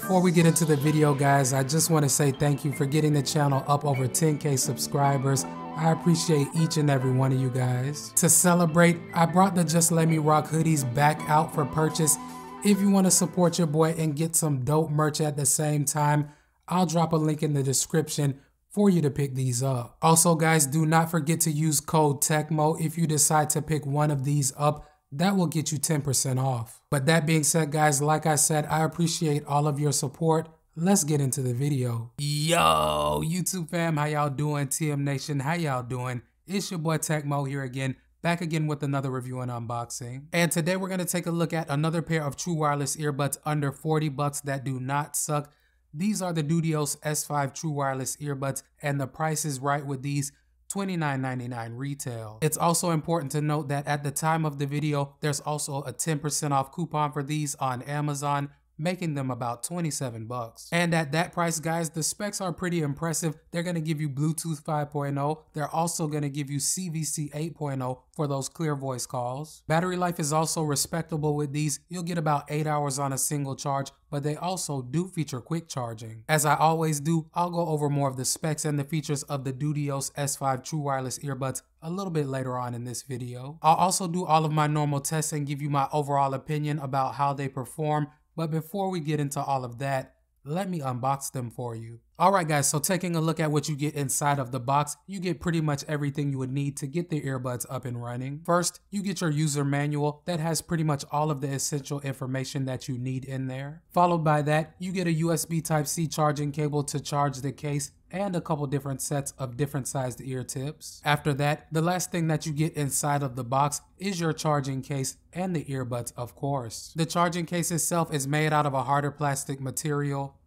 Before we get into the video, guys, I just want to say thank you for getting the channel up over 10K subscribers. I appreciate each and every one of you guys. To celebrate, I brought the Just Let Me Rock hoodies back out for purchase. If you want to support your boy and get some dope merch at the same time, I'll drop a link in the description for you to pick these up. Also, guys, do not forget to use code Tech Moe if you decide to pick one of these up. That will get you 10% off. But that being said, guys, like I said, I appreciate all of your support. Let's get into the video. Yo, YouTube fam, how y'all doing? TM Nation, how y'all doing? It's your boy Tech Moe here again, back again with another review and unboxing. And today we're going to take a look at another pair of true wireless earbuds under 40 bucks that do not suck. These are the Dudios S5 true wireless earbuds, and the price is right with these. $29.99 retail. It's also important to note that at the time of the video, there's also a 10% off coupon for these on Amazon, making them about 27 bucks. And at that price, guys, the specs are pretty impressive. They're gonna give you Bluetooth 5.0. They're also gonna give you CVC 8.0 for those clear voice calls. Battery life is also respectable with these. You'll get about 8 hours on a single charge, but they also do feature quick charging. As I always do, I'll go over more of the specs and the features of the Dudios S5 True Wireless Earbuds a little bit later on in this video. I'll also do all of my normal tests and give you my overall opinion about how they perform. But before we get into all of that, let me unbox them for you. All right, guys, so taking a look at what you get inside of the box, you get pretty much everything you would need to get the earbuds up and running. First, you get your user manual that has pretty much all of the essential information that you need in there. Followed by that, you get a USB Type-C charging cable to charge the case and a couple different sets of different sized ear tips. After that, the last thing that you get inside of the box is your charging case and the earbuds, of course. The charging case itself is made out of a harder plastic material.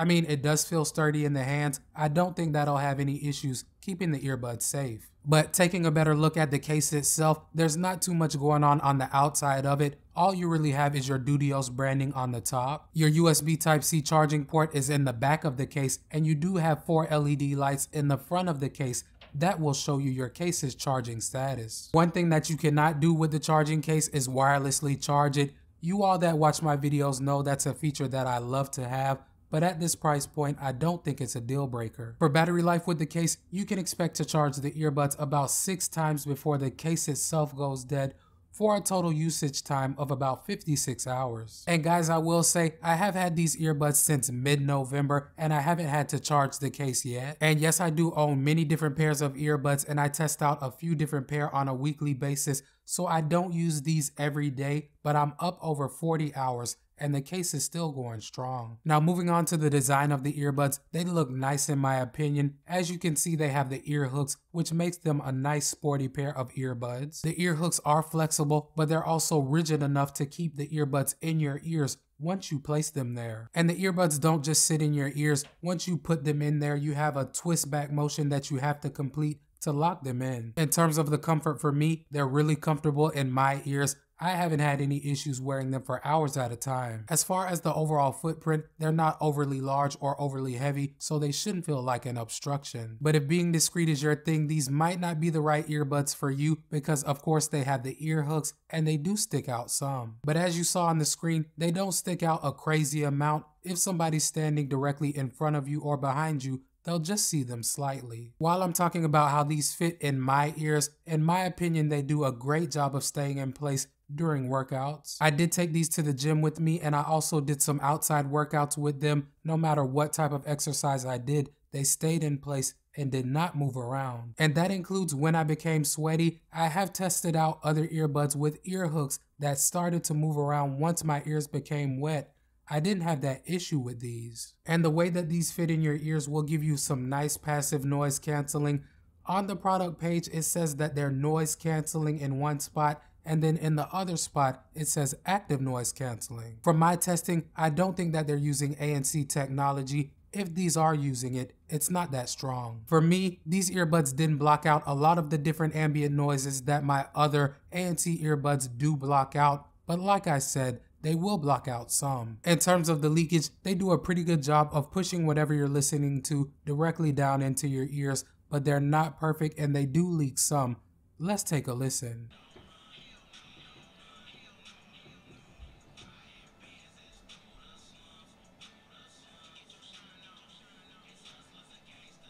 I mean, it does feel sturdy in the hands. I don't think that'll have any issues keeping the earbuds safe. But taking a better look at the case itself, there's not too much going on the outside of it. All you really have is your Dudios branding on the top. Your USB Type-C charging port is in the back of the case, and you do have 4 LED lights in the front of the case that will show you your case's charging status. One thing that you cannot do with the charging case is wirelessly charge it. You all that watch my videos know that's a feature that I love to have, but at this price point, I don't think it's a deal breaker. For battery life with the case, you can expect to charge the earbuds about 6 times before the case itself goes dead, for a total usage time of about 56 hours. And guys, I will say, I have had these earbuds since mid-November, and I haven't had to charge the case yet. And yes, I do own many different pairs of earbuds, and I test out a few different pairs on a weekly basis, so I don't use these every day, but I'm up over 40 hours, and the case is still going strong. Now, moving on to the design of the earbuds, they look nice in my opinion. As you can see, they have the ear hooks, which makes them a nice sporty pair of earbuds. The ear hooks are flexible, but they're also rigid enough to keep the earbuds in your ears once you place them there. And the earbuds don't just sit in your ears. Once you put them in there, you have a twist back motion that you have to complete to lock them in. In terms of the comfort for me, they're really comfortable in my ears. I haven't had any issues wearing them for hours at a time. As far as the overall footprint, they're not overly large or overly heavy, so they shouldn't feel like an obstruction. But if being discreet is your thing, these might not be the right earbuds for you because of course they have the ear hooks and they do stick out some. But as you saw on the screen, they don't stick out a crazy amount. If somebody's standing directly in front of you or behind you, they'll just see them slightly. While I'm talking about how these fit in my ears, in my opinion, they do a great job of staying in place during workouts. I did take these to the gym with me, and I also did some outside workouts with them. No matter what type of exercise I did, they stayed in place and did not move around. And that includes when I became sweaty. I have tested out other earbuds with ear hooks that started to move around once my ears became wet. I didn't have that issue with these. And the way that these fit in your ears will give you some nice passive noise canceling. On the product page, it says that they're noise canceling in one spot, and then in the other spot, it says active noise canceling. From my testing, I don't think that they're using ANC technology. If these are using it, it's not that strong. For me, these earbuds didn't block out a lot of the different ambient noises that my other ANC earbuds do block out, but like I said, they will block out some. In terms of the leakage, they do a pretty good job of pushing whatever you're listening to directly down into your ears, but they're not perfect and they do leak some. Let's take a listen.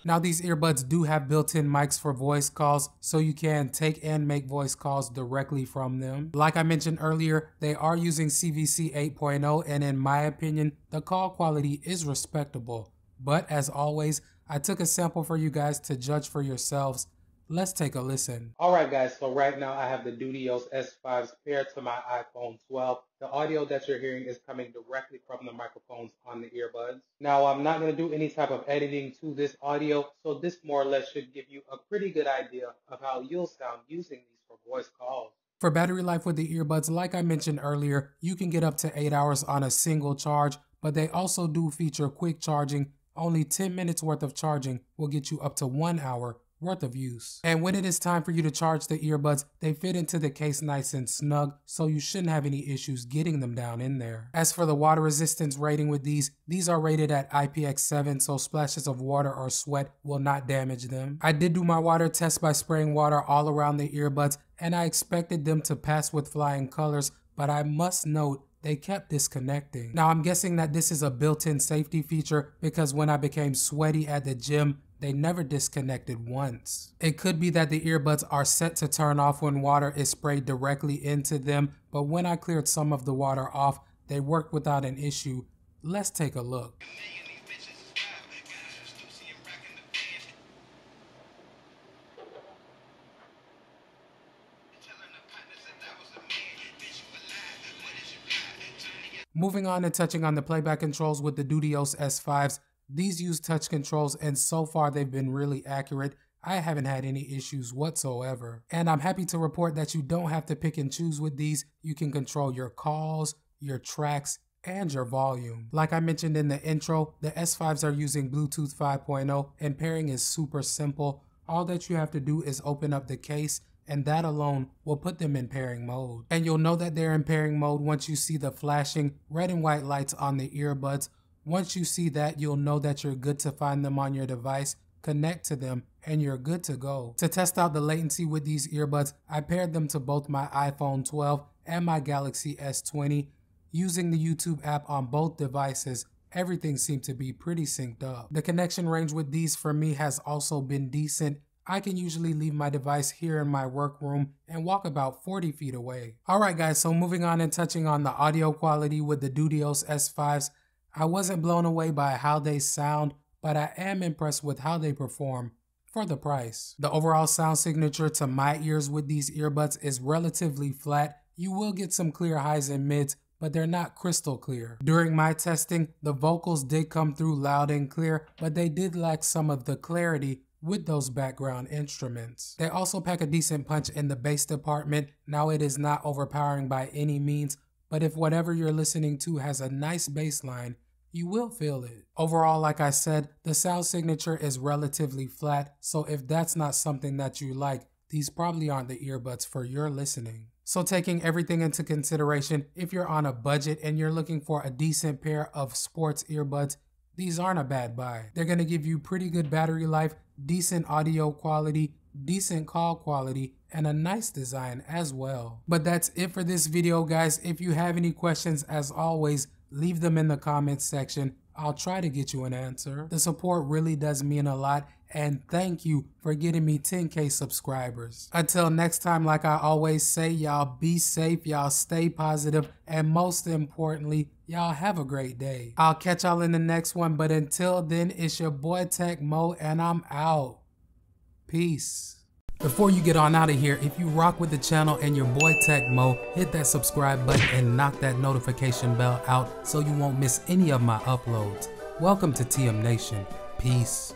Now these earbuds do have built-in mics for voice calls, so you can take and make voice calls directly from them. Like I mentioned earlier, they are using CVC 8.0, and in my opinion, the call quality is respectable. But as always, I took a sample for you guys to judge for yourselves. Let's take a listen. All right, guys, so right now I have the Dudios S5s paired to my iPhone 12. The audio that you're hearing is coming directly from the microphones on the earbuds. Now, I'm not going to do any type of editing to this audio, so this more or less should give you a pretty good idea of how you'll sound using these for voice calls. For battery life with the earbuds, like I mentioned earlier, you can get up to 8 hours on a single charge, but they also do feature quick charging. Only 10 minutes worth of charging will get you up to 1 hour worth of use. And when it is time for you to charge the earbuds, they fit into the case nice and snug, so you shouldn't have any issues getting them down in there. As for the water resistance rating with these are rated at IPX7, so splashes of water or sweat will not damage them. I did do my water test by spraying water all around the earbuds, and I expected them to pass with flying colors, but I must note they kept disconnecting. Now I'm guessing that this is a built-in safety feature, because when I became sweaty at the gym, they never disconnected once. It could be that the earbuds are set to turn off when water is sprayed directly into them, but when I cleared some of the water off, they worked without an issue. Let's take a look. Moving on and touching on the playback controls with the Dudios S5s, these use touch controls, and so far they've been really accurate. I haven't had any issues whatsoever. And I'm happy to report that you don't have to pick and choose with these. You can control your calls, your tracks, and your volume. Like I mentioned in the intro, the S5s are using Bluetooth 5.0, and pairing is super simple. All that you have to do is open up the case, and that alone will put them in pairing mode. And you'll know that they're in pairing mode once you see the flashing red and white lights on the earbuds. Once you see that, you'll know that you're good to find them on your device, connect to them, and you're good to go. To test out the latency with these earbuds, I paired them to both my iPhone 12 and my Galaxy S20. Using the YouTube app on both devices, everything seemed to be pretty synced up. The connection range with these for me has also been decent. I can usually leave my device here in my workroom and walk about 40 feet away. Alright guys, so moving on and touching on the audio quality with the Dudios S5s, I wasn't blown away by how they sound, but I am impressed with how they perform for the price. The overall sound signature to my ears with these earbuds is relatively flat. You will get some clear highs and mids, but they're not crystal clear. During my testing, the vocals did come through loud and clear, but they did lack some of the clarity with those background instruments. They also pack a decent punch in the bass department. Now it is not overpowering by any means, but if whatever you're listening to has a nice bass line, you will feel it. Overall, like I said, the sound signature is relatively flat, so if that's not something that you like, these probably aren't the earbuds for your listening. So taking everything into consideration, if you're on a budget and you're looking for a decent pair of sports earbuds, these aren't a bad buy. They're gonna give you pretty good battery life, decent audio quality, decent call quality, and a nice design as well. But that's it for this video, guys. If you have any questions, as always, leave them in the comments section. I'll try to get you an answer. The support really does mean a lot, and thank you for getting me 10K subscribers. Until next time, like I always say, y'all be safe, y'all stay positive, and most importantly, y'all have a great day. I'll catch y'all in the next one, but until then, it's your boy Tech Moe, and I'm out. Peace. Before you get on out of here, if you rock with the channel and your boy Tech Moe, hit that subscribe button and knock that notification bell out so you won't miss any of my uploads. Welcome to TM Nation. Peace.